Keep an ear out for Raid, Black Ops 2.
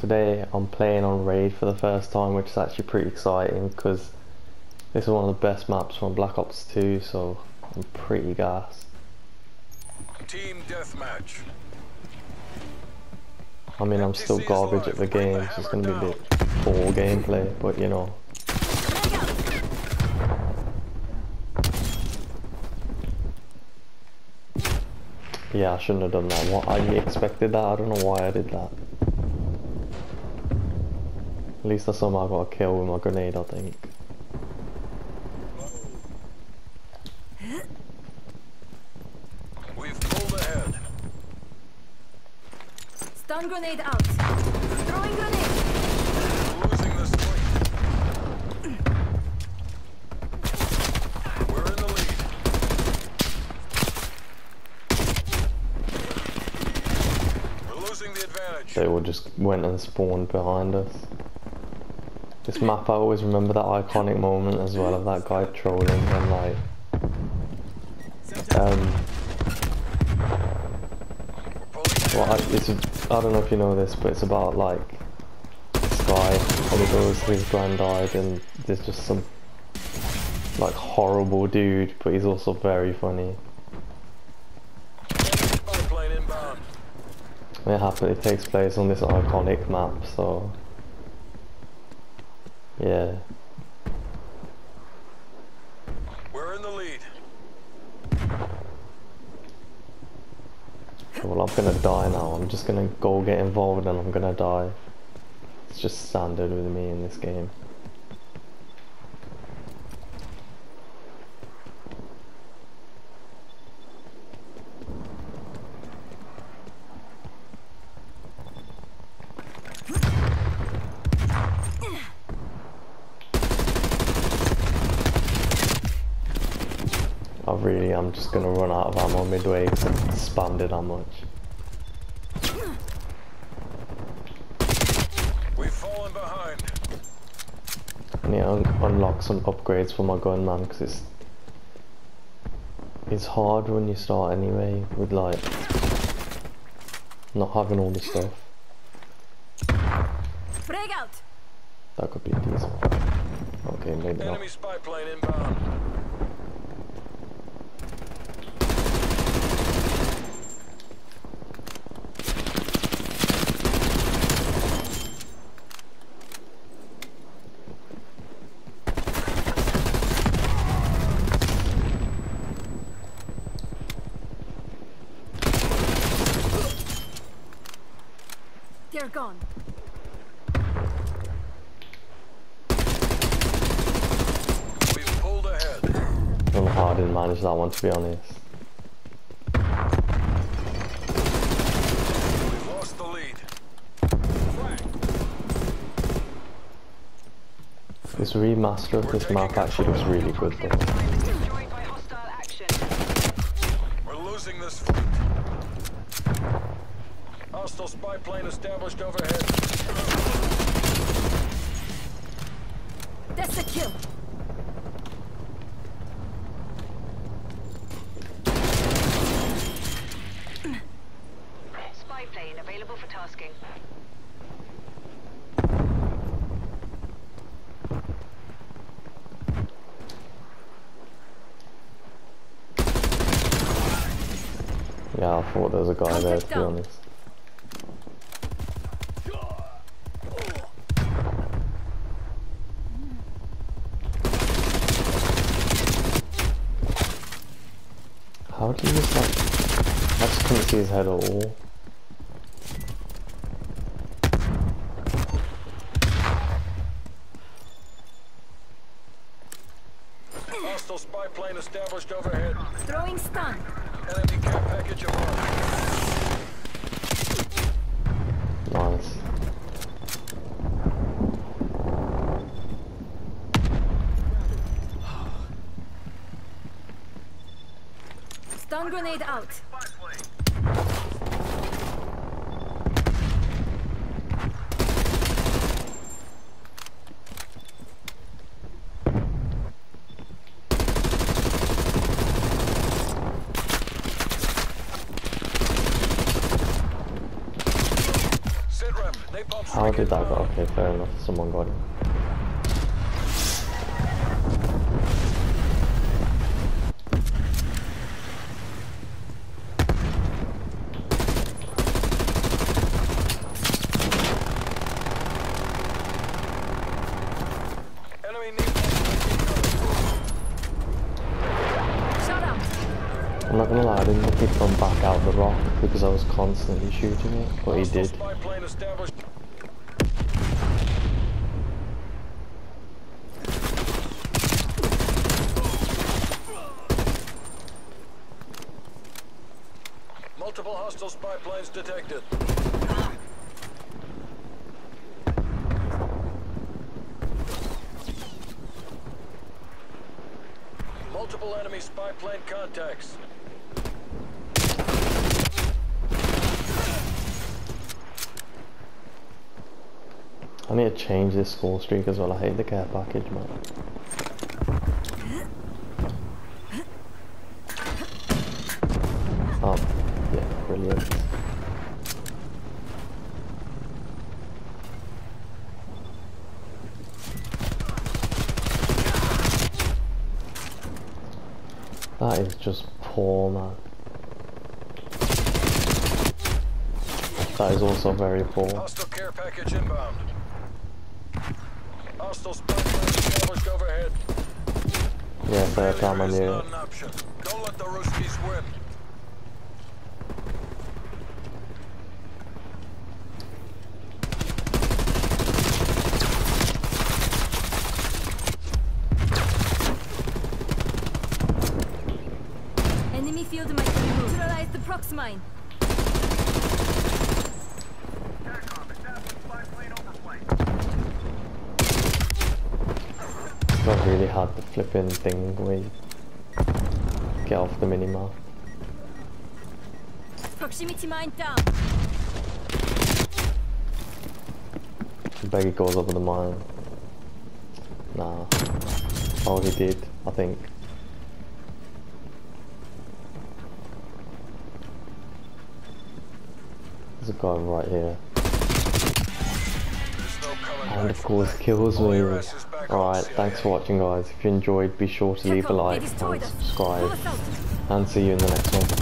Today I'm playing on Raid for the first time, which is actually pretty exciting because this is one of the best maps from Black Ops 2, so I'm pretty gassed. Team deathmatch. I mean, I'm still garbage at the game, so it's going to be a bit poor gameplay, but you know. Yeah, I shouldn't have done that. What, I expected that. I don't know why I did that. At least I somehow got a kill with my grenade, I think. We've pulled ahead. Stun grenade out. Throwing grenade. Losing this point. We're in the lead. We're losing the advantage. They all just went and spawned behind us. This map, I always remember that iconic moment as well of that guy trolling and like well, I don't know if you know this, but it's about like this guy and he goes to his granddad and there's just some like horrible dude, but he's also very funny. It takes place on this iconic map, so yeah. We're in the lead. Well, I'm gonna die now. I'm just gonna go get involved and I'm gonna die. It's just standard with me in this game. Really, I'm just gonna run out of ammo midway because I spammed it that much. We've fallen behind. I need to unlock some upgrades for my gun, man, because it's hard when you start anyway with like not having all the stuff. Break out. That could be decent. Okay, maybe not. Enemy spy plane inbound. They're gone. We've pulled ahead. I don't know how I didn't manage that one, to be honest. We've lost the lead. This remaster of this map actually looks really good though. We're losing this fight. Hostile spy plane established overhead. That's a kill. Spy plane available for tasking. Yeah, I thought there was a guy there, to be honest. How do you just like... I just couldn't see his head at all. Hostile spy plane established overhead. Throwing stun. Enemy care package above. Nice. Stun grenade out. Sit rep. They How did that go? Okay, fair enough. Someone got it. I'm not gonna lie, I didn't think he'd come back out the rock because I was constantly shooting it, but he did. Multiple hostile spy planes detected. Multiple enemy spy plane contacts. I need to change this score streak as well. I hate the care package, man. Oh, yeah, brilliant. That is just poor, man. That is also very poor. Hostile care package inbound. Hostile spy plane established overhead. Yeah, fair time on you. Don't let the Ruskies win. Enemy field in my crew. Neutralize the prox mine. It's not really hard to flip in thing where you get off the minimap. Proximity mine down. I bet he goes over the mine. Nah. Oh, he did, I think. There's a guy right here. And of course, kills me. Alright, thanks for watching, guys. If you enjoyed, be sure to leave a like and subscribe. And see you in the next one.